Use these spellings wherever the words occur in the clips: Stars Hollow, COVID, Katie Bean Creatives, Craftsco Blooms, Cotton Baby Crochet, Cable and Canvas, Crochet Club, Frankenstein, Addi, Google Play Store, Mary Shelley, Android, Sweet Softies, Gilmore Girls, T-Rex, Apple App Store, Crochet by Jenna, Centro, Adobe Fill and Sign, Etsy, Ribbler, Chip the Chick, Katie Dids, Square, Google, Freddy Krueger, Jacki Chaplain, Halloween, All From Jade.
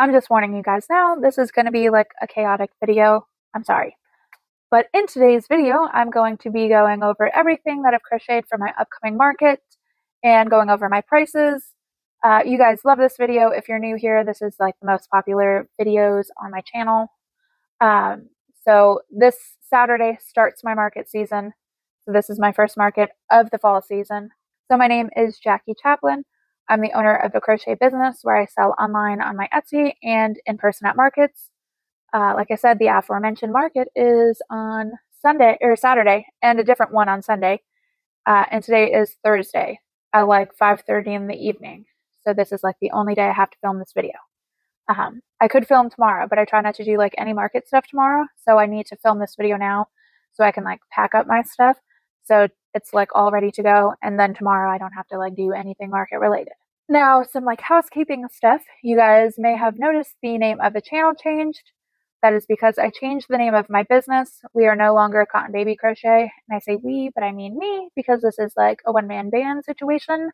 I'm just warning you guys now, this is going to be like a chaotic video. I'm sorry. But in today's video, I'm going to be going over everything that I've crocheted for my upcoming market and going over my prices. You guys love this video. If you're new here, this is like the most popular videos on my channel. So this Saturday starts my market season. So this is my first market of the fall season. So my name is Jacki Chaplain. I'm the owner of a crochet business where I sell online on my Etsy and in person at markets. Like I said, the aforementioned market is on Sunday or Saturday and a different one on Sunday. And today is Thursday at like 5:30 in the evening. So this is like the only day I have to film this video. I could film tomorrow, but I try not to do like any market stuff tomorrow. So I need to film this video now so I can like pack up my stuff. So it's like all ready to go. And then tomorrow I don't have to like do anything market related. Now some like housekeeping stuff. You guys may have noticed the name of the channel changed. That is because I changed the name of my business. We are no longer Cotton Baby Crochet. And I say we, but I mean me, because this is like a one-man band situation.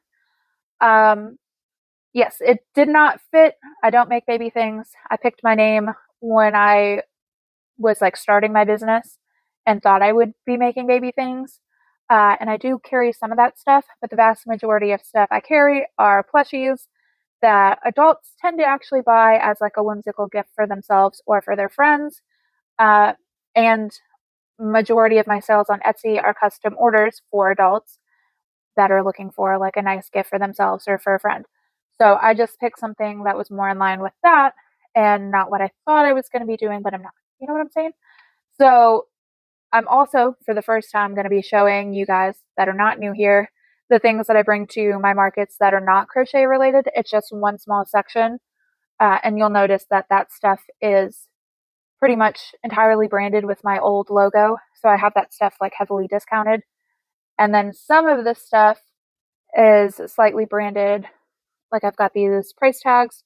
Yes, it did not fit. I don't make baby things. I picked my name when I was like starting my business and thought I would be making baby things. And I do carry some of that stuff, but the vast majority of stuff I carry are plushies that adults tend to actually buy as like a whimsical gift for themselves or for their friends. And majority of my sales on Etsy are custom orders for adults that are looking for like a nice gift for themselves or for a friend. So I just picked something that was more in line with that and not what I thought I was going to be doing, but I'm not. You know what I'm saying? So I'm also, for the first time, going to be showing you guys that are not new here the things that I bring to my markets that are not crochet related. It's just one small section. And you'll notice that that stuff is pretty much entirely branded with my old logo. So I have that stuff like heavily discounted. And then some of this stuff is slightly branded. Like I've got these price tags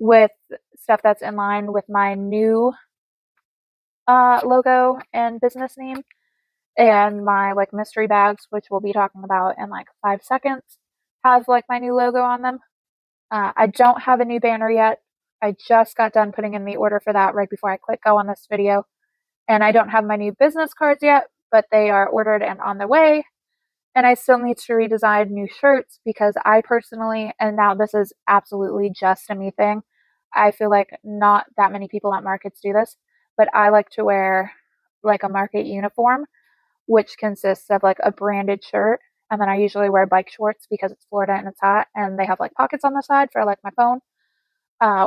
with stuff that's in line with my new logo and business name. And my like mystery bags, which we'll be talking about in like 5 seconds, have like my new logo on them. I don't have a new banner yet. I just got done putting in the order for that right before I click go on this video. And I don't have my new business cards yet, but they are ordered and on their way. And I still need to redesign new shirts because I personally, and now this is absolutely just a me thing. I feel like not that many people at markets do this, but I like to wear like a market uniform, which consists of like a branded shirt. And then I usually wear bike shorts because it's Florida and it's hot and they have like pockets on the side for like my phone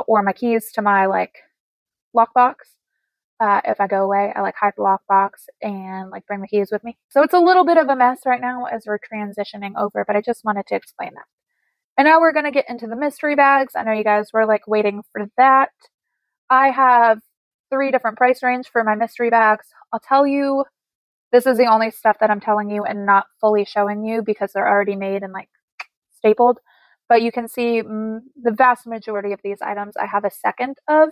or my keys to my like lockbox. If I go away, I like hide the lockbox and like bring the keys with me. So it's a little bit of a mess right now as we're transitioning over, but I just wanted to explain that. And now we're going to get into the mystery bags. I know you guys were like waiting for that. I have 3 different price range for my mystery bags. I'll tell you. This is the only stuff that I'm telling you and not fully showing you because they're already made and like stapled. But you can see the vast majority of these items I have a second of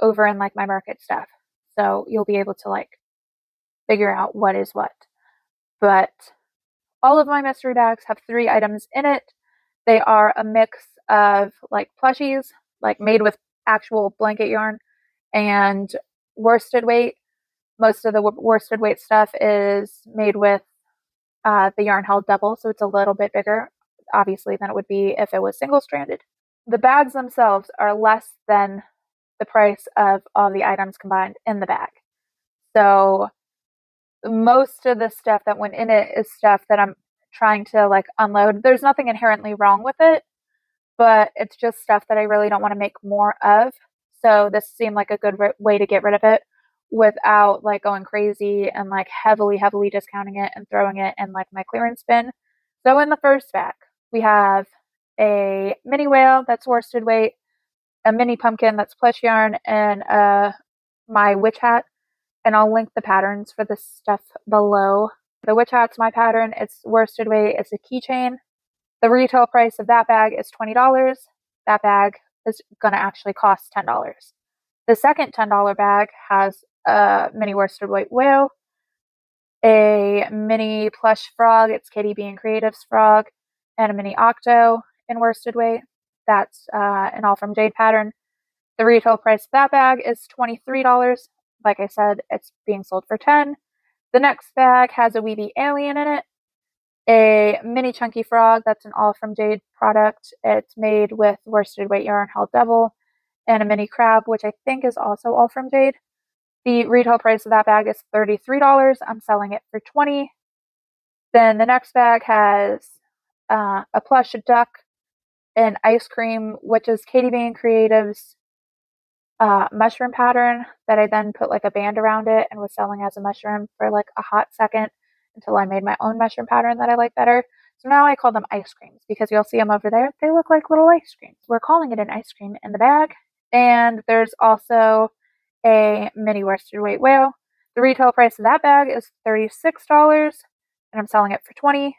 over in like my market stuff. So you'll be able to like figure out what is what. But all of my mystery bags have 3 items in it. They are a mix of like plushies, like made with actual blanket yarn and worsted weight. Most of the worsted weight stuff is made with the yarn held double, so it's a little bit bigger, obviously, than it would be if it was single-stranded. The bags themselves are less than the price of all the items combined in the bag. So most of the stuff that went in it is stuff that I'm trying to like unload. There's nothing inherently wrong with it, but it's just stuff that I really don't want to make more of. So this seemed like a good way to get rid of it without like going crazy and like heavily discounting it and throwing it in like my clearance bin. So in the first bag, we have a mini whale that's worsted weight, a mini pumpkin that's plush yarn, and my witch hat. And I'll link the patterns for this stuff below. The witch hat's my pattern. It's worsted weight. It's a keychain. The retail price of that bag is $20. That bag is going to actually cost $10. The second $10 bag has a mini worsted white whale, a mini plush frog, it's Katie Bean Creatives frog, and a mini octo in worsted weight. That's an All From Jade pattern. The retail price of that bag is $23. Like I said, it's being sold for $10. The next bag has a Weeby Alien in it, a mini chunky frog. That's an All From Jade product. It's made with worsted weight yarn Hell Devil, and a mini crab, which I think is also All From Jade. The retail price of that bag is $33. I'm selling it for $20. Then the next bag has a plush duck, an ice cream, which is Katie Bean Creatives mushroom pattern that I then put like a band around it and was selling as a mushroom for like a hot second until I made my own mushroom pattern that I like better. So now I call them ice creams because you'll see them over there. They look like little ice creams. We're calling it an ice cream in the bag. And there's also a mini worsted weight whale. The retail price of that bag is $36 and I'm selling it for $20.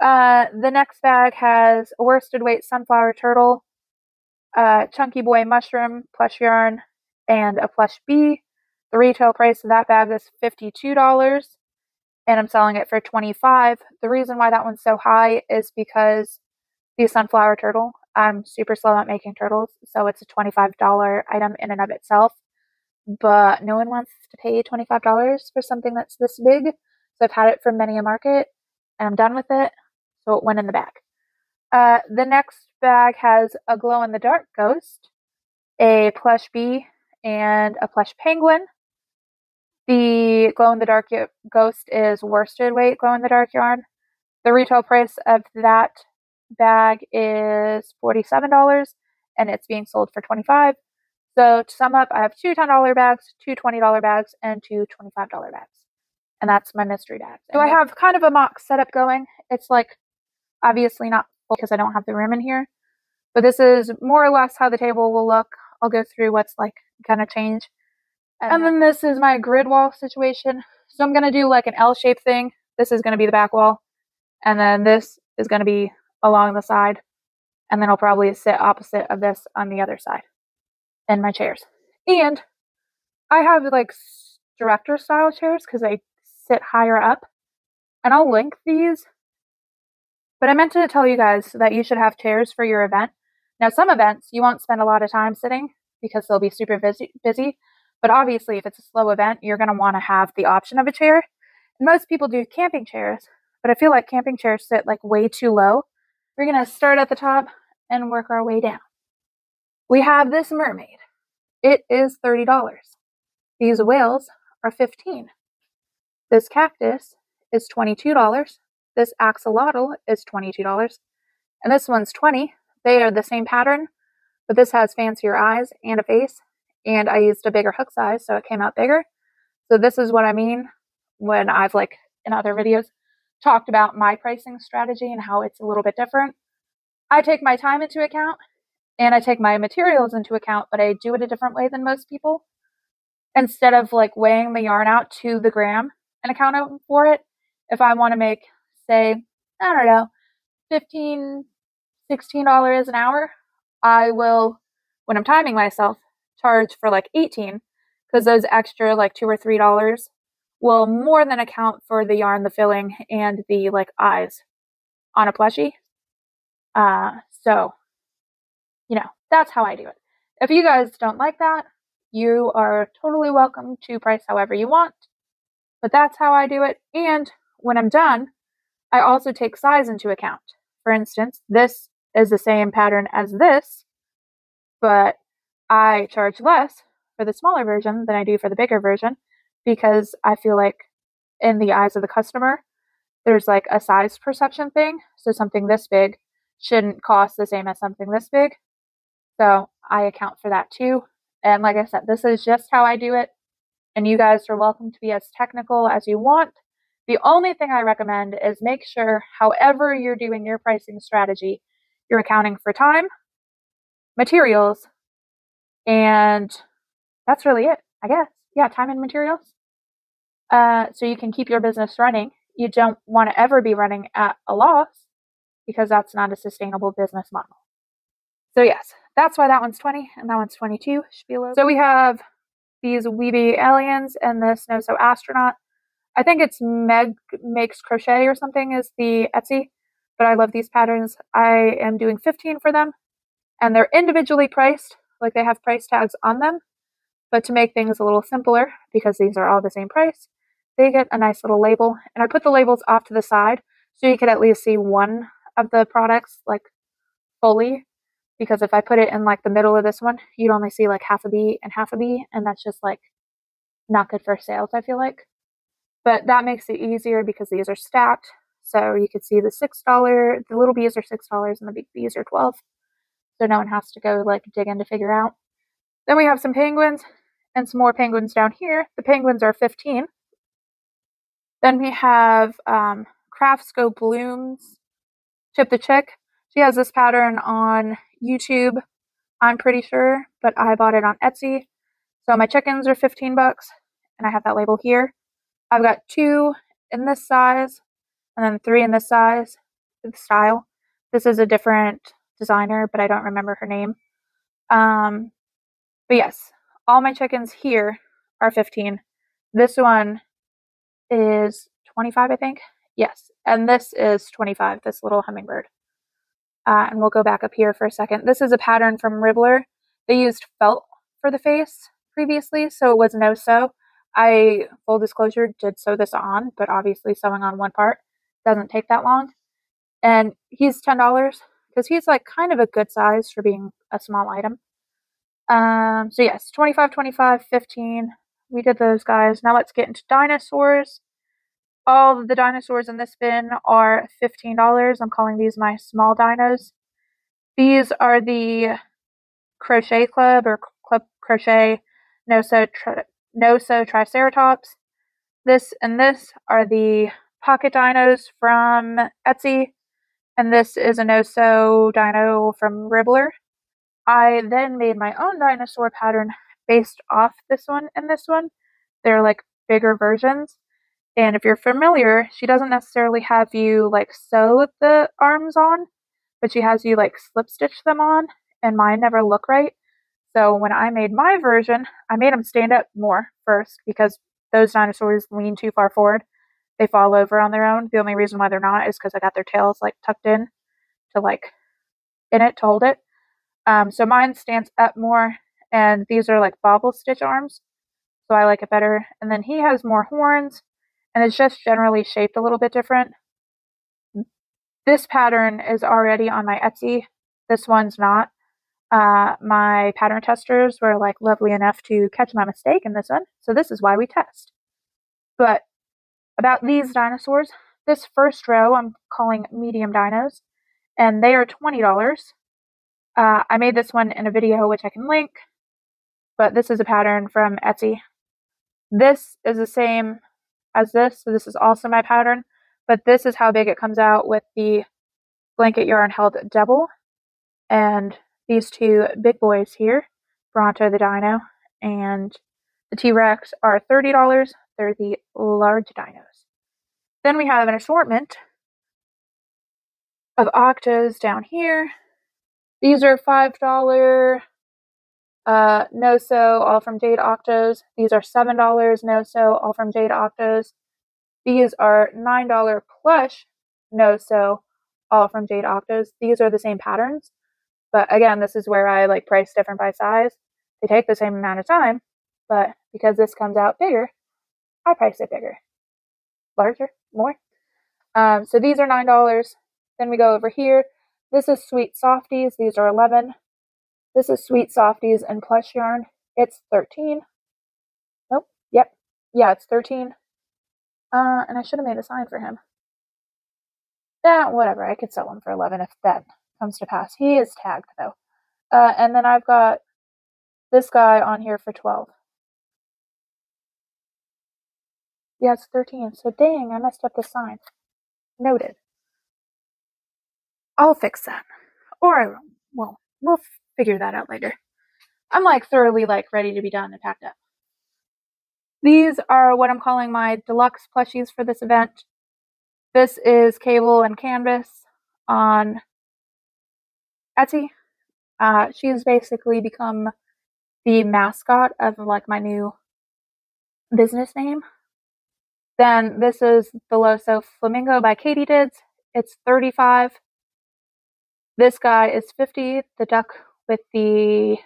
The next bag has a worsted weight sunflower turtle, chunky boy mushroom, plush yarn, and a plush bee. The retail price of that bag is $52 and I'm selling it for $25. The reason why that one's so high is because the sunflower turtle, I'm super slow at making turtles, so it's a $25 item in and of itself. But no one wants to pay $25 for something that's this big. So I've had it for many a market and I'm done with it. So it went in the bag. The next bag has a glow-in-the-dark ghost, a plush bee, and a plush penguin. The glow-in-the-dark ghost is worsted weight glow-in-the-dark yarn. The retail price of that bag is $47 and it's being sold for $25. So to sum up, I have two $10 bags, two $20 bags, and two $25 bags. And that's my mystery bag. So I have kind of a mock setup going. It's like obviously not full because I don't have the room in here. But this is more or less how the table will look. I'll go through what's like going to change. And then this is my grid wall situation. So I'm going to do like an L-shaped thing. This is going to be the back wall. And then this is going to be along the side. And then I'll probably sit opposite of this on the other side. And my chairs. And I have like director style chairs because they sit higher up. And I'll link these. But I meant to tell you guys that you should have chairs for your event. Now some events you won't spend a lot of time sitting because they'll be super busy. But obviously if it's a slow event you're going to want to have the option of a chair. And most people do camping chairs. But I feel like camping chairs sit like way too low. We're going to start at the top and work our way down. We have this mermaid. It is $30. These whales are $15. This cactus is $22. This axolotl is $22. And this one's $20. They are the same pattern, but this has fancier eyes and a face. And I used a bigger hook size, so it came out bigger. So this is what I mean when I've, like, in other videos, talked about my pricing strategy and how it's a little bit different. I take my time into account. And I take my materials into account, but I do it a different way than most people. Instead of like weighing the yarn out to the gram and accounting for it, if I want to make, say, I don't know, $15, $16 an hour, I will, when I'm timing myself, charge for like $18 because those extra like $2 or $3 will more than account for the yarn, the filling, and the like eyes on a plushie. So you know, that's how I do it. If you guys don't like that, you are totally welcome to price however you want. But that's how I do it. And when I'm done, I also take size into account. For instance, this is the same pattern as this, but I charge less for the smaller version than I do for the bigger version because I feel like in the eyes of the customer, there's like a size perception thing. So something this big shouldn't cost the same as something this big. So I account for that too. And like I said, this is just how I do it. And you guys are welcome to be as technical as you want. The only thing I recommend is make sure, however you're doing your pricing strategy, you're accounting for time, materials, and that's really it, I guess. Yeah, time and materials. So you can keep your business running. You don't want to ever be running at a loss because that's not a sustainable business model. So yes, that's why that one's 20 and that one's 22. Should be a little. So we have these Weeby Aliens and this No So Astronaut. I think it's Meg Makes Crochet or something is the Etsy, but I love these patterns. I am doing $15 for them and they're individually priced. like they have price tags on them. But to make things a little simpler, because these are all the same price, they get a nice little label. And I put the labels off to the side so you could at least see one of the products like fully, because if I put it in like the middle of this one, you'd only see like half a bee and half a bee, and that's just like not good for sales, I feel like. But that makes it easier because these are stacked. So you could see the $6, the little bees are $6 and the big bees are $12. So no one has to go like dig in to figure out. Then we have some penguins and some more penguins down here. The penguins are $15. Then we have Craftsco Blooms, Chip the Chick. She has this pattern on YouTube, I'm pretty sure, but I bought it on Etsy. So my chickens are $15 and I have that label here. I've got 2 in this size and then 3 in this size, the style. This is a different designer, but I don't remember her name. But yes, all my chickens here are $15. This one is $25, I think. Yes, and this is $25, this little hummingbird. And we'll go back up here for a second. This is a pattern from Ribbler. They used felt for the face previously, so it was no sew. I, full disclosure, did sew this on, but obviously sewing on one part doesn't take that long. And he's $10 because he's like kind of a good size for being a small item. So yes, 25, 25, 15. We did those guys. Now let's get into dinosaurs. All of the dinosaurs in this bin are $15. I'm calling these my small dinos. These are the Crochet Club or Club Crochet No-Sew Triceratops. This and this are the pocket dinos from Etsy. And this is a no-sew dino from Ribbler. I then made my own dinosaur pattern based off this one and this one. They're like bigger versions. And if you're familiar, she doesn't necessarily have you like sew the arms on, but she has you like slip stitch them on, and mine never look right. So when I made my version, I made them stand up more first because those dinosaurs lean too far forward. They fall over on their own. The only reason why they're not is because I got their tails like tucked in to like in it to hold it. So mine stands up more, and these are like bobble stitch arms. So I like it better. And then he has more horns. And it's just generally shaped a little bit different. This pattern is already on my Etsy. This one's not. My pattern testers were like lovely enough to catch my mistake in this one. So this is why we test. But about these dinosaurs, this first row I'm calling medium dinos. And they are $20. I made this one in a video which I can link. But this is a pattern from Etsy. This is the same as this, so this is also my pattern, but this is how big it comes out with the blanket yarn held double, and these two big boys here, Bronto the Dino and the T-Rex, are $30. They're the large dinos. Then we have an assortment of octos down here. These are $5 no-sew All From Jade octos. These are $7 no-sew All From Jade octos. These are $9 plush no-sew All From Jade octos. These are the same patterns, but again, this is where I like price different by size. They take the same amount of time, but because this comes out bigger, I price it bigger, larger, more. So these are $9. Then we go over here. This is Sweet Softies. These are $11. This is Sweet Softies and plush yarn. It's $13. Nope. Yep. Yeah, it's $13. And I should have made a sign for him. Whatever. I could sell him for $11 if that comes to pass. He is tagged though. And then I've got this guy on here for $12. Yeah, it's $13. So dang, I messed up the sign. Noted. I'll fix that. Or I won't. We'll figure that out later. I'm like thoroughly like ready to be done and packed up. These are what I'm calling my deluxe plushies for this event. This is Cable and Canvas on Etsy. She has basically become the mascot of like my new business name. Then this is the Low Sew Flamingo by Katie Dids. It's $35. This guy is $50. The duck with the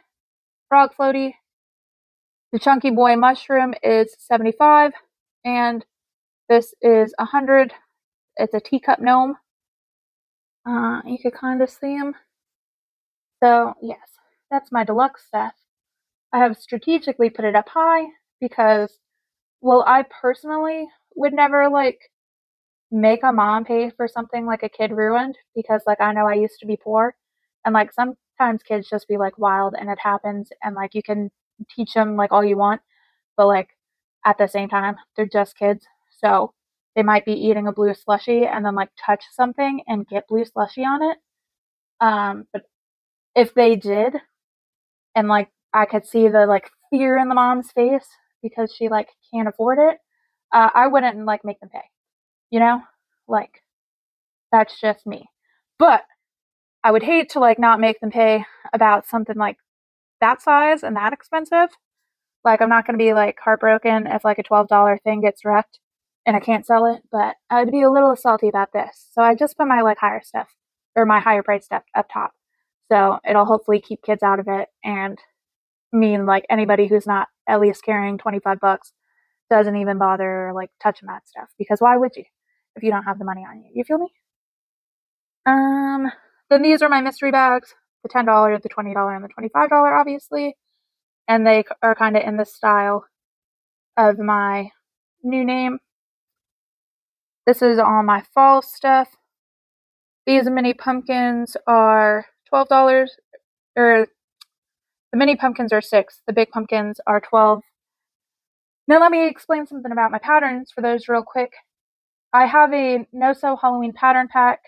frog floaty. The chunky boy mushroom is 75, and this is 100. It's a teacup gnome. You could kind of see him. So yes, that's my deluxe set. I have strategically put it up high because, well, I personally would never like make a mom pay for something like a kid ruined, because like I know I used to be poor, and like sometimes kids just be like wild and it happens, and like you can teach them like all you want, but like at the same time they're just kids, so they might be eating a blue slushie and then like touch something and get blue slushie on it. But if they did, and like I could see the like fear in the mom's face because she like can't afford it, I wouldn't like make them pay, you know, like that's just me. But I would hate to like not make them pay about something like that size and that expensive. Like I'm not going to be like heartbroken if like a $12 thing gets wrecked and I can't sell it, but I'd be a little salty about this. So I just put my like higher stuff, or my higher price stuff up top. So it'll hopefully keep kids out of it and mean like anybody who's not at least carrying 25 bucks doesn't even bother like touching that stuff, because why would you if you don't have the money on you? You feel me? Then these are my mystery bags, the $10, the $20, and the $25, obviously. And they are kind of in the style of my new name. This is all my fall stuff. These mini pumpkins are $12, or the mini pumpkins are $6. The big pumpkins are $12. Now let me explain something about my patterns for those real quick. I have a no-sew Halloween pattern pack.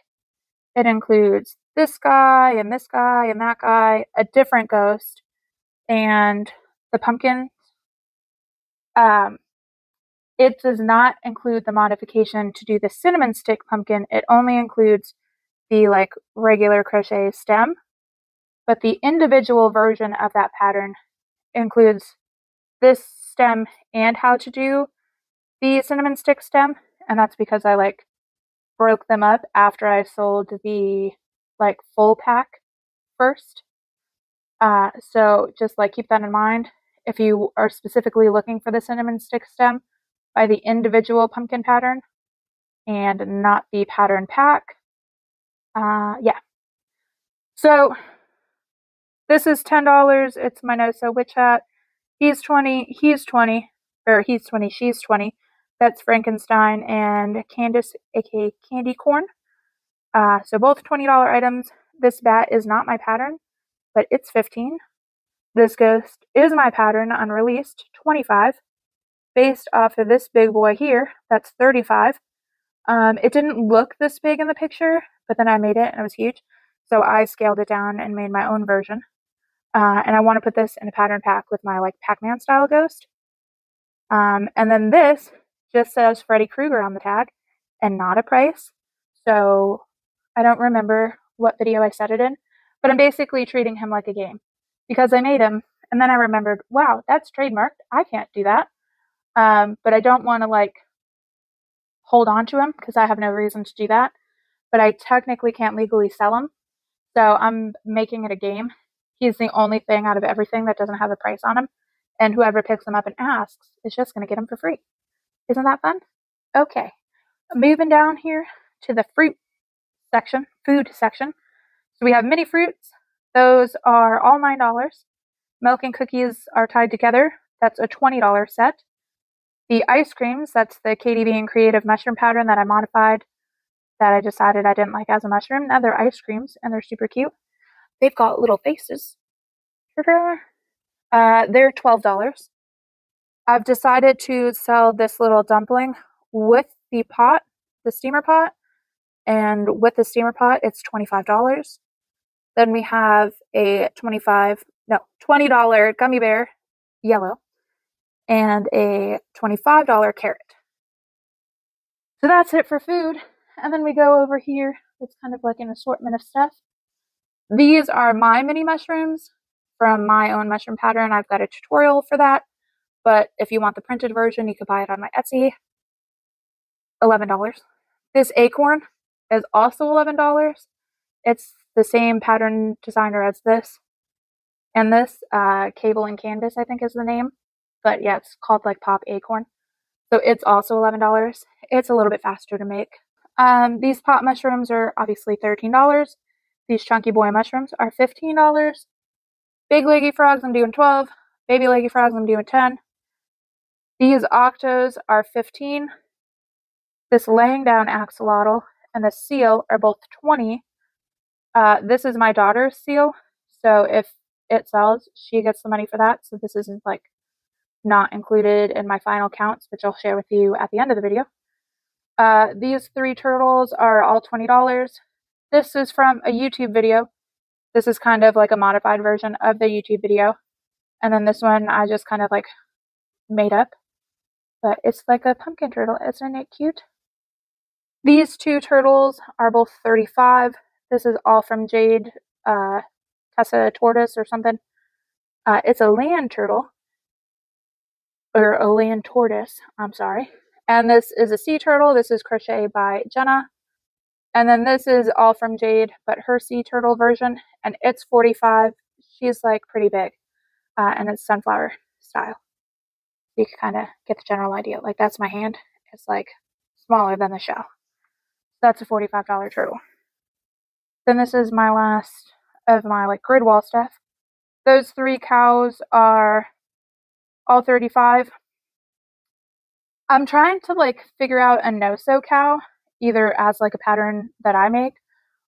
It includes this guy and this guy and that guy, a different ghost, and the pumpkin. It does not include the modification to do the cinnamon stick pumpkin. It only includes the like regular crochet stem. But the individual version of that pattern includes this stem and how to do the cinnamon stick stem. And that's because I like broke them up after I sold the like full pack first. So just like keep that in mind. If you are specifically looking for the cinnamon stick stem, by the individual pumpkin pattern and not the pattern pack. Yeah. So this is $10. It's my no-sew witch hat. He's 20. Or he's 20, she's 20. That's Frankenstein and Candace, aka Candy Corn. So both $20 items. This bat is not my pattern, but it's $15. This ghost is my pattern, unreleased, $25. Based off of this big boy here, that's $35. It didn't look this big in the picture, but then I made it and it was huge. So I scaled it down and made my own version. And I want to put this in a pattern pack with my like Pac-Man style ghost. And then this just says Freddy Krueger on the tag and not a price. So I don't remember what video I said it in, but I'm basically treating him like a game because I made him. And then I remembered, wow, that's trademarked. I can't do that. But I don't want to like hold on to him because I have no reason to do that. But I technically can't legally sell him. So I'm making it a game. He's the only thing out of everything that doesn't have a price on him. And whoever picks him up and asks is just going to get him for free. Isn't that fun? Okay. Moving down here to the fruit section, food section. So we have mini fruits. Those are all $9. Milk and cookies are tied together. That's a $20 set. The ice creams, that's the Katie Bean Creative mushroom pattern that I modified, that I decided I didn't like as a mushroom. Now they're ice creams and they're super cute. They've got little faces. They're $12. I've decided to sell this little dumpling with the pot, the steamer pot, and with the steamer pot, it's $25. Then we have a $20 gummy bear, yellow, and a $25 carrot. So that's it for food. And then we go over here. It's kind of like an assortment of stuff. These are my mini mushrooms from my own mushroom pattern. I've got a tutorial for that. But if you want the printed version, you can buy it on my Etsy. $11. This acorn is also $11. It's the same pattern designer as this. And this Cable and Canvas, I think is the name. But yeah, it's called like Pop Acorn. So it's also $11. It's a little bit faster to make. These pot mushrooms are obviously $13. These chunky boy mushrooms are $15. Big leggy frogs, I'm doing $12. Baby leggy frogs, I'm doing $10. These octos are $15. This laying down axolotl and the seal are both $20. This is my daughter's seal. So if it sells, she gets the money for that. So this isn't like not included in my final counts, which I'll share with you at the end of the video. These three turtles are all $20. This is from a YouTube video. This is kind of like a modified version of the YouTube video. And then this one I just kind of like made up. But it's like a pumpkin turtle. Isn't it cute? These two turtles are both $35. This is All From Jade, Tessa Tortoise or something. It's a land turtle. Or a land tortoise, I'm sorry. And this is a sea turtle. This is Crochet by Jenna. And then this is All From Jade, but her sea turtle version. And it's $45. She's like pretty big. And it's sunflower style. You can kind of get the general idea. Like that's my hand. It's like smaller than the shell. That's a $45 turtle. Then this is my last of my like grid wall stuff. Those three cows are all $35. I'm trying to like figure out a no-sew cow, either as like a pattern that I make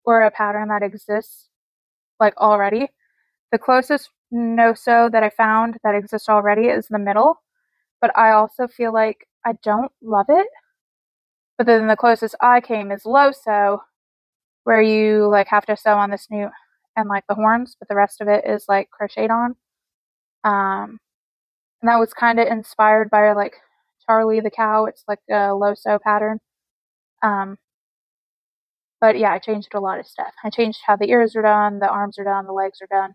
or a pattern that exists like already. The closest no-sew that I found that exists already is the middle, but I also feel like I don't love it. But then the closest I came is low sew, where you like have to sew on the snoot and like the horns, but the rest of it is like crocheted on. And that was kind of inspired by like Charlie the cow. It's like a low sew pattern. But yeah, I changed a lot of stuff. I changed how the ears are done, the arms are done, the legs are done.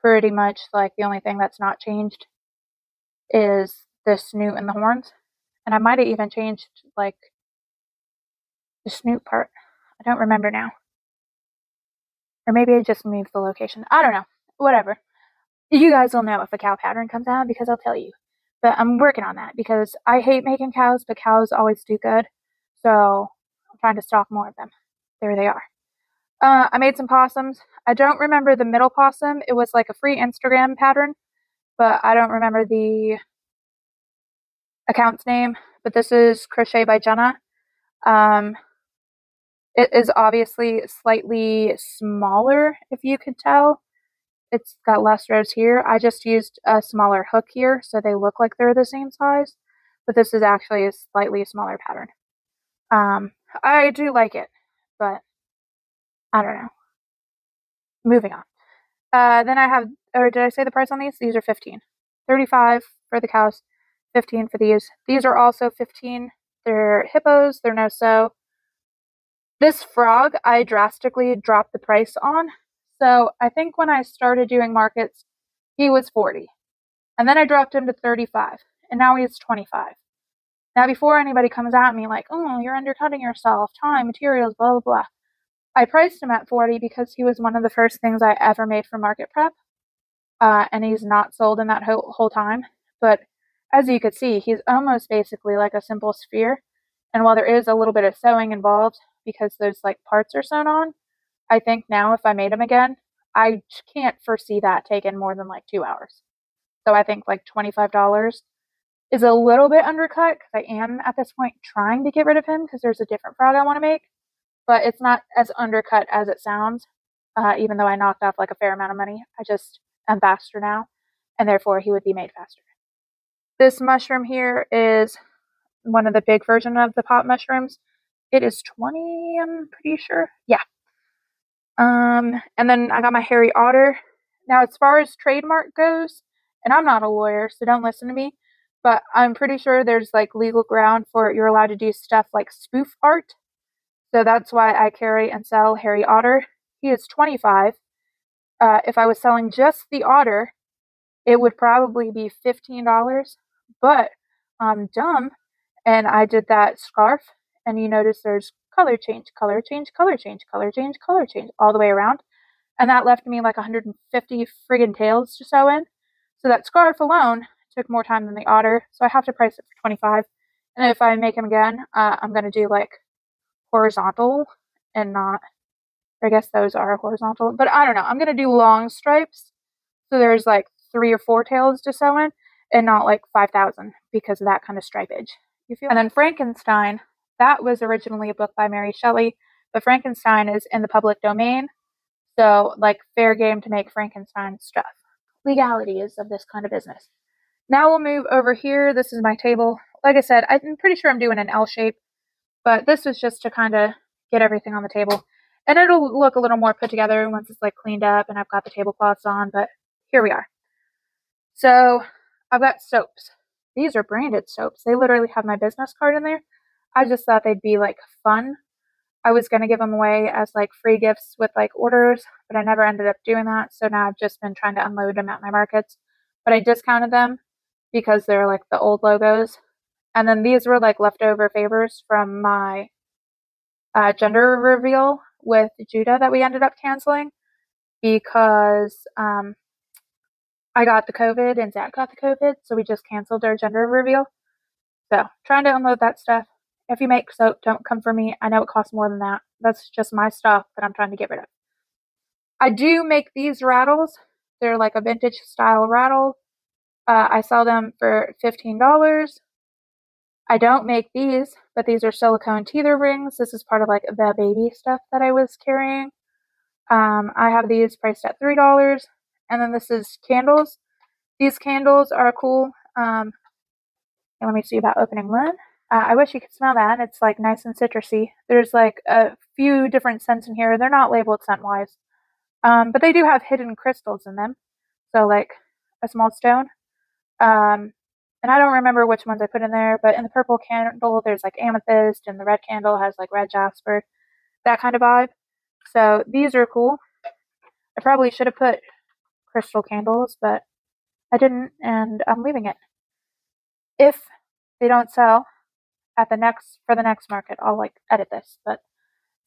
Pretty much like the only thing that's not changed is the snoot and the horns. And I might have even changed like the snoot part. I don't remember now. Or maybe I just moved the location. I don't know. Whatever. You guys will know if a cow pattern comes out because I'll tell you. But I'm working on that because I hate making cows, but cows always do good. So I'm trying to stock more of them. There they are. I made some possums. I don't remember the middle possum. It was like a free Instagram pattern, but I don't remember the account's name. But this is Crochet by Jenna. It is obviously slightly smaller, if you could tell. It's got less rows here. I just used a smaller hook here, so they look like they're the same size. But this is actually a slightly smaller pattern. I do like it, but I don't know. Moving on. Then I have, or did I say the price on these? These are $15. $35 for the cows, $15 for these. These are also $15. They're hippos. They're no-sew. This frog, I drastically dropped the price on. So I think when I started doing markets, he was $40. And then I dropped him to $35. And now he's $25. Now before anybody comes at me like, oh, you're undercutting yourself, time, materials, blah, blah, blah. I priced him at $40 because he was one of the first things I ever made for market prep. And he's not sold in that whole time. But as you could see, he's almost basically like a simple sphere. And while there is a little bit of sewing involved because those like parts are sewn on, I think now if I made them again, I can't foresee that taking more than like 2 hours. So I think like $25 is a little bit undercut because I am at this point trying to get rid of him because there's a different frog I want to make. But it's not as undercut as it sounds, even though I knocked off like a fair amount of money. I just am faster now, and therefore he would be made faster. This mushroom here is one of the big version of the pot mushrooms. It is $20, I'm pretty sure. Yeah. And then I got my hairy otter. Now, as far as trademark goes, and I'm not a lawyer, so don't listen to me, but I'm pretty sure there's like legal ground for it. You're allowed to do stuff like spoof art. So that's why I carry and sell hairy otter. He is $25. If I was selling just the otter, it would probably be $15, but I'm dumb. And I did that scarf, and you notice there's color change, color change, color change, color change, color change, all the way around. And that left me like 150 friggin' tails to sew in. So that scarf alone took more time than the otter. So I have to price it for 25. And if I make them again, I'm going to do like horizontal and not, I guess those are horizontal, but I don't know. I'm going to do long stripes. So there's like 3 or 4 tails to sew in and not like 5,000 because of that kind of stripage. You feel? And then Frankenstein, that was originally a book by Mary Shelley, but Frankenstein is in the public domain. So like fair game to make Frankenstein stuff. Legalities of this kind of business. Now we'll move over here. This is my table. Like I said, I'm pretty sure I'm doing an L shape, but this was just to kind of get everything on the table. And it'll look a little more put together once it's like cleaned up and I've got the tablecloths on, but here we are. So I've got soaps. These are branded soaps. They literally have my business card in there. I just thought they'd be like fun. I was going to give them away as like free gifts with like orders, but I never ended up doing that. So now I've just been trying to unload them at my markets, but I discounted them because they're like the old logos. And then these were like leftover favors from my gender reveal with Judah that we ended up canceling because I got the COVID and Zach got the COVID. So we just canceled our gender reveal. So trying to unload that stuff. If you make soap, don't come for me. I know it costs more than that. That's just my stuff that I'm trying to get rid of. I do make these rattles. They're like a vintage style rattle. I sell them for $15. I don't make these, but these are silicone teether rings. This is part of like the baby stuff that I was carrying. I have these priced at $3. And then this is candles. These candles are cool. Let me see about opening one. I wish you could smell that. It's like nice and citrusy. There's like a few different scents in here. They're not labeled scent-wise, but they do have hidden crystals in them. So like a small stone. And I don't remember which ones I put in there, but in the purple candle, there's like amethyst, and the red candle has like red jasper, that kind of vibe. So these are cool. I probably should have put crystal candles, but I didn't, and I'm leaving it. If they don't sell at the next, for the next market, I'll like edit this, but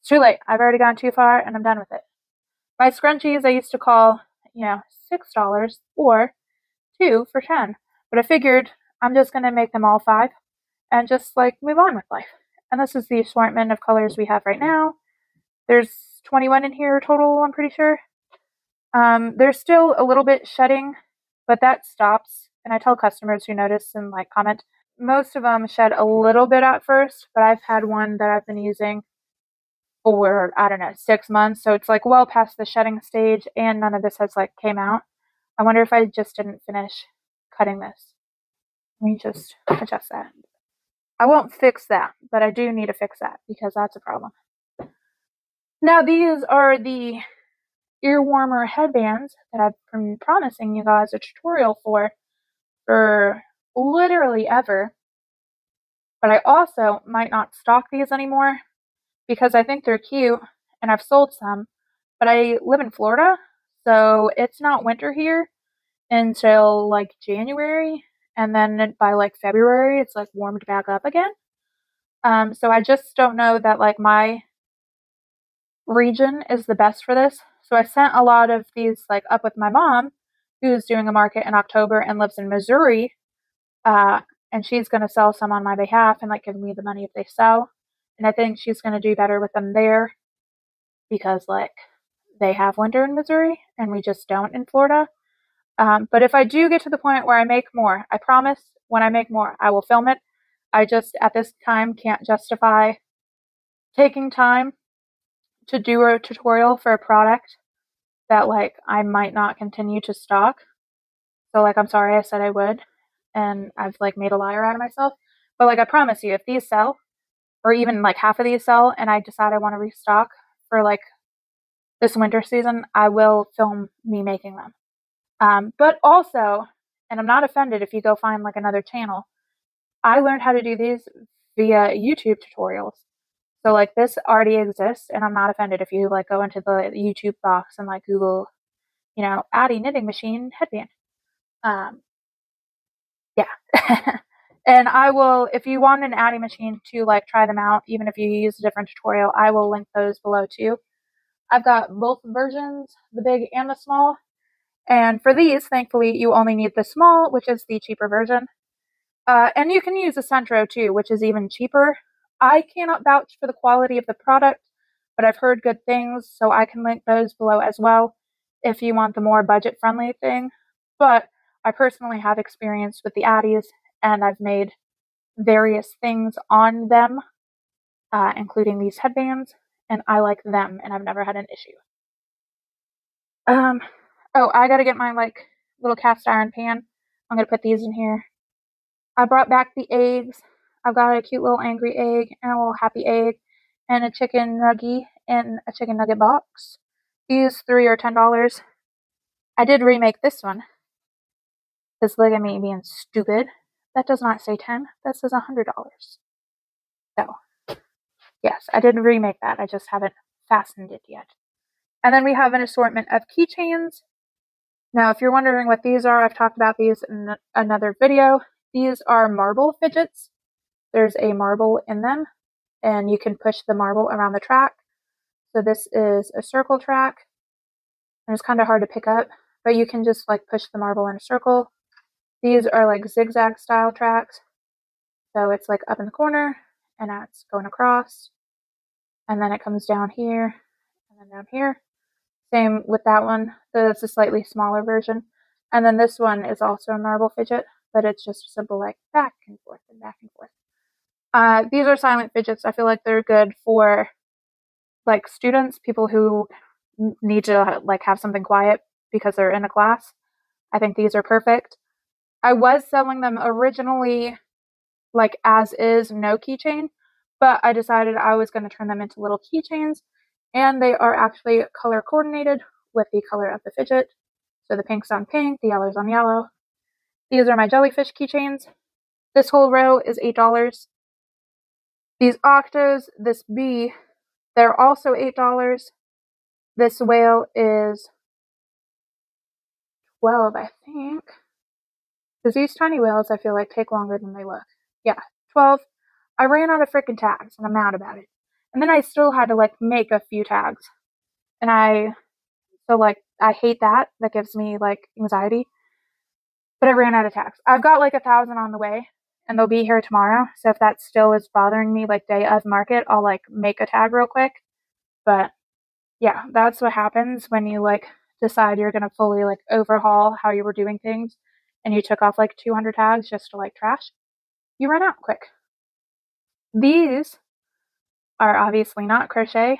it's too late. I've already gone too far and I'm done with it. My scrunchies, I used to call, you know, $6 or 2 for $10, but I figured I'm just going to make them all 5 and just like move on with life. And this is the assortment of colors we have right now. There's 21 in here total, I'm pretty sure. There's still a little bit shedding, but that stops. And I tell customers who notice and like comment, most of them shed a little bit at first, but I've had one that I've been using for, I don't know, 6 months. So it's like well past the shedding stage and none of this has like came out. I wonder if I just didn't finish cutting this. Let me just adjust that. I won't fix that, but I do need to fix that because that's a problem. Now these are the ear warmer headbands that I've been promising you guys a tutorial for literally ever, but I also might not stock these anymore because I think they're cute and I've sold some, but I live in Florida, so it's not winter here until like January, and then by like February it's like warmed back up again. So I just don't know that like my region is the best for this. So I sent a lot of these like up with my mom, who's doing a market in October and lives in Missouri. And she's going to sell some on my behalf and like give me the money if they sell. And I think she's going to do better with them there because like they have winter in Missouri and we just don't in Florida. But if I do get to the point where I make more, I promise when I make more, I will film it. I just at this time can't justify taking time to do a tutorial for a product that like I might not continue to stock. So like, I'm sorry I said I would. And I've like made a liar out of myself, but like I promise you, if these sell, or even like half of these sell, and I decide I want to restock for like this winter season, I will film me making them. But also, and I'm not offended if you go find like another channel, I learned how to do these via YouTube tutorials. So like this already exists, and I'm not offended if you like go into the YouTube box and like Google, you know, Addi knitting machine headband. Yeah. And I will, if you want an Addi machine to like try them out, even if you use a different tutorial, I will link those below too. I've got both versions, the big and the small. And for these, thankfully, you only need the small, which is the cheaper version. And you can use a Centro too, which is even cheaper. I cannot vouch for the quality of the product, but I've heard good things, so I can link those below as well if you want the more budget-friendly thing. But I personally have experience with the Addis, and I've made various things on them, including these headbands, and I like them, and I've never had an issue. Oh, I gotta get my, little cast iron pan. I'm gonna put these in here. I brought back the eggs. I've got a cute little angry egg and a little happy egg and a chicken nugget in a chicken nugget box. These three are $10. I did remake this one. Because look at me being stupid. That does not say 10. That says $100. So, yes, I did remake that. I just haven't fastened it yet. And then we have an assortment of keychains. Now, if you're wondering what these are, I've talked about these in another video. These are marble fidgets. There's a marble in them, and you can push the marble around the track. So this is a circle track, and it's kind of hard to pick up, but you can just push the marble in a circle. These are zigzag style tracks. So it's up in the corner, and now it's going across, and then it comes down here, and then down here. Same with that one, so that's a slightly smaller version. And then this one is also a marble fidget, but it's just simple back and forth and back and forth. These are silent fidgets. I feel like they're good for students, people who need to have something quiet because they're in a class. I think these are perfect. I was selling them originally as is, no keychain, but I decided I was going to turn them into little keychains, and they are actually color coordinated with the color of the fidget. So the pink's on pink, the yellow's on yellow. These are my jellyfish keychains. This whole row is $8. These octos, this bee, they're also $8. This whale is $12, I think. Because these tiny whales, I feel like, take longer than they look. Yeah, $12. I ran out of freaking tags, and I'm mad about it. And then I still had to, make a few tags. And I hate that. That gives me, anxiety. But I ran out of tags. I've got 1,000 on the way, and they'll be here tomorrow. So if that still is bothering me, day of market, I'll make a tag real quick. But yeah, that's what happens when you decide you're gonna fully overhaul how you were doing things, and you took off 200 tags just to trash. You run out quick. These are obviously not crochet.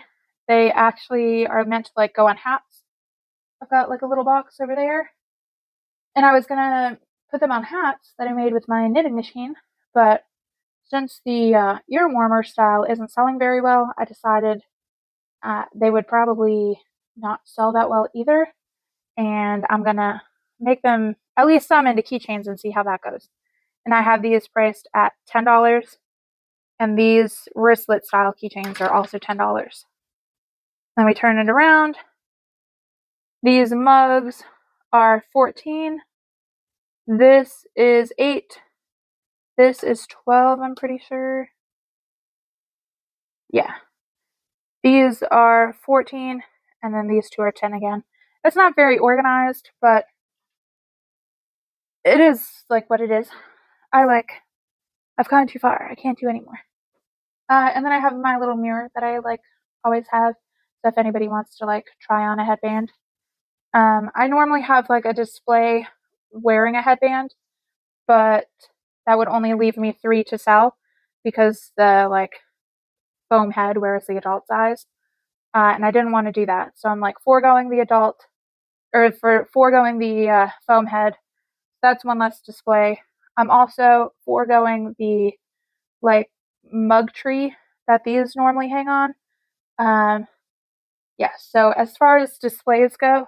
They actually are meant to go on hats. I've got a little box over there. And I was going to put them on hats that I made with my knitting machine, but since the ear warmer style isn't selling very well, I decided they would probably not sell that well either, and I'm going to make them, at least some, into keychains and see how that goes. And I have these priced at $10, and these wristlet style keychains are also $10. Then we turn it around. These mugs are $14. This is $8. This is $12, I'm pretty sure. Yeah. These are $14, and then these two are $10 again. It's not very organized, but it is what it is. I've gone too far. I can't do anymore. And then I have my little mirror that I always have. So if anybody wants to try on a headband. I normally have a display wearing a headband, but that would only leave me 3 to sell because the foam head wears the adult size, and I didn't want to do that, so I'm foregoing the adult, or foregoing the foam head. That's one less display. I'm also foregoing the mug tree that these normally hang on. Yeah, so as far as displays go,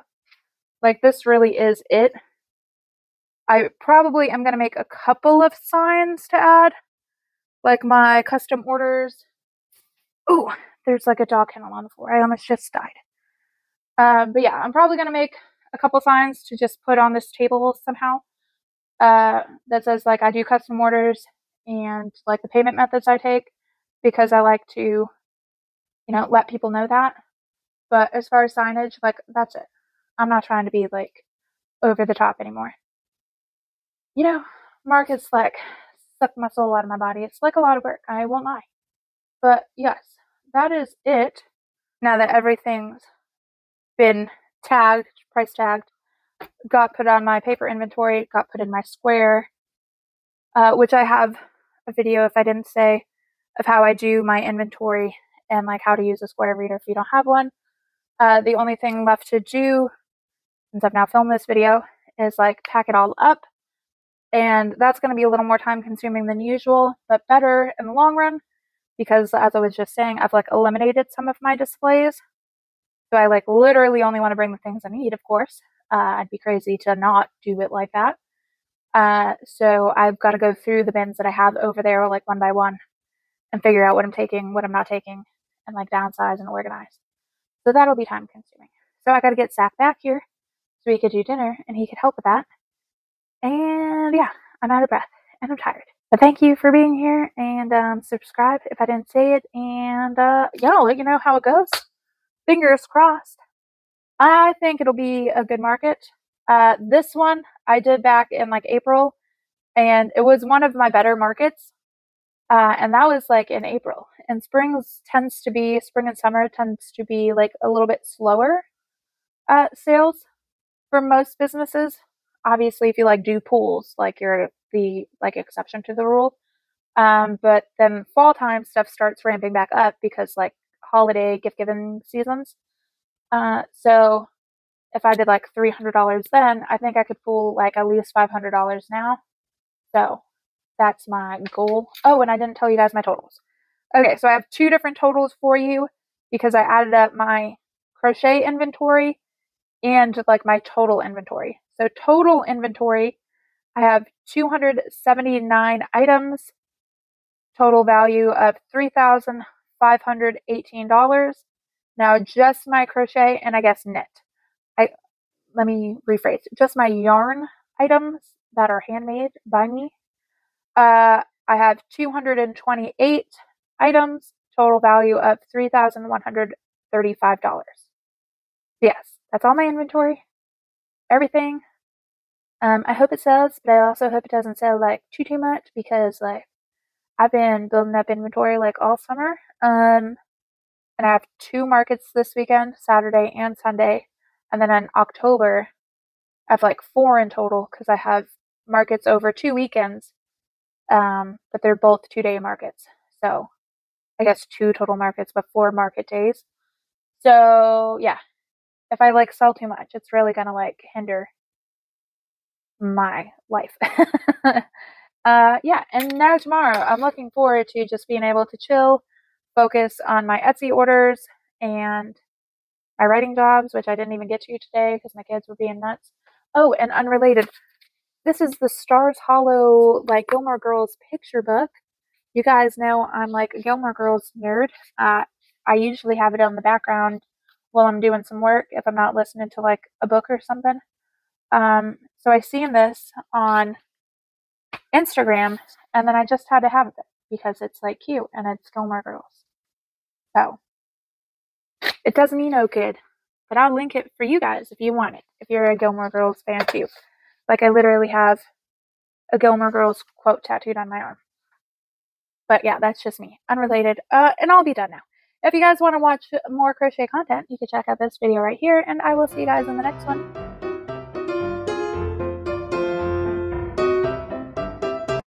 this really is it. I probably am going to make a couple of signs to add, my custom orders. Oh, there's a dog kennel on the floor. I almost just died. But yeah, I'm probably going to make a couple signs to just put on this table somehow. That says I do custom orders and the payment methods I take, because I like to, let people know that. But as far as signage, like, that's it. I'm not trying to be, like, over the top anymore. You know, markets, like, suck my soul out of my body. It's, like, a lot of work. I won't lie. But, yes, that is it. Now that everything's been tagged, price tagged, got put on my paper inventory, got put in my Square, which I have a video, if I didn't say, of how I do my inventory and, like, how to use a Square reader if you don't have one. The only thing left to do, since I've now filmed this video, is, like, pack it all up. And that's going to be a little more time consuming than usual, but better in the long run, because as I was just saying, I've, like, eliminated some of my displays. So I, like, literally only want to bring the things I need, of course. I'd be crazy to not do it like that. So I've got to go through the bins that I have over there, like, one by one, and figure out what I'm taking, what I'm not taking, and, like, downsize and organize. So that'll be time consuming. So I got to get Zach back here so he could do dinner and he could help with that. And yeah, I'm out of breath and I'm tired. But thank you for being here, and subscribe if I didn't say it. And yeah, I'll let you know how it goes. Fingers crossed. I think it'll be a good market. This one I did back in, like, April, and it was one of my better markets. And that was, like, in April, and spring and summer tends to be, like, a little bit slower sales for most businesses. Obviously, if you, like, do pools, like, you're the, like, exception to the rule. But then fall time stuff starts ramping back up because, like, holiday gift giving seasons. So if I did, like, $300 then, I think I could pull, like, at least $500 now. So that's my goal. Oh, and I didn't tell you guys my totals. Okay, so I have two different totals for you because I added up my crochet inventory and, like, my total inventory. So total inventory, I have 279 items, total value of $3,518. Now just my crochet and I guess knit. Let me rephrase. Just my yarn items that are handmade by me. I have 228 items, total value of $3,135. Yes, that's all my inventory. Everything. I hope it sells, but I also hope it doesn't sell, like, too much, because, like, I've been building up inventory, like, all summer. And I have two markets this weekend, Saturday and Sunday. And then in October, I have, like, 4 in total because I have markets over 2 weekends. But they're both 2-day markets. So I guess 2 total markets, but 4 market days. So yeah, if I, like, sell too much, it's really going to, like, hinder my life. Yeah. And now tomorrow I'm looking forward to just being able to chill, focus on my Etsy orders and my writing jobs, which I didn't even get to today because my kids were being nuts. Oh, and unrelated, this is the Stars Hollow, like, Gilmore Girls picture book. You guys know I'm, like, a Gilmore Girls nerd. I usually have it on the background while I'm doing some work if I'm not listening to, like, a book or something. So I seen this on Instagram, and then I just had to have it because it's, like, cute and it's Gilmore Girls. So it doesn't mean no good, but I'll link it for you guys if you want it, if you're a Gilmore Girls fan too. Like, I literally have a Gilmore Girls quote tattooed on my arm. But yeah, that's just me. Unrelated. And I'll be done now. If you guys want to watch more crochet content, you can check out this video right here. And I will see you guys in the next one.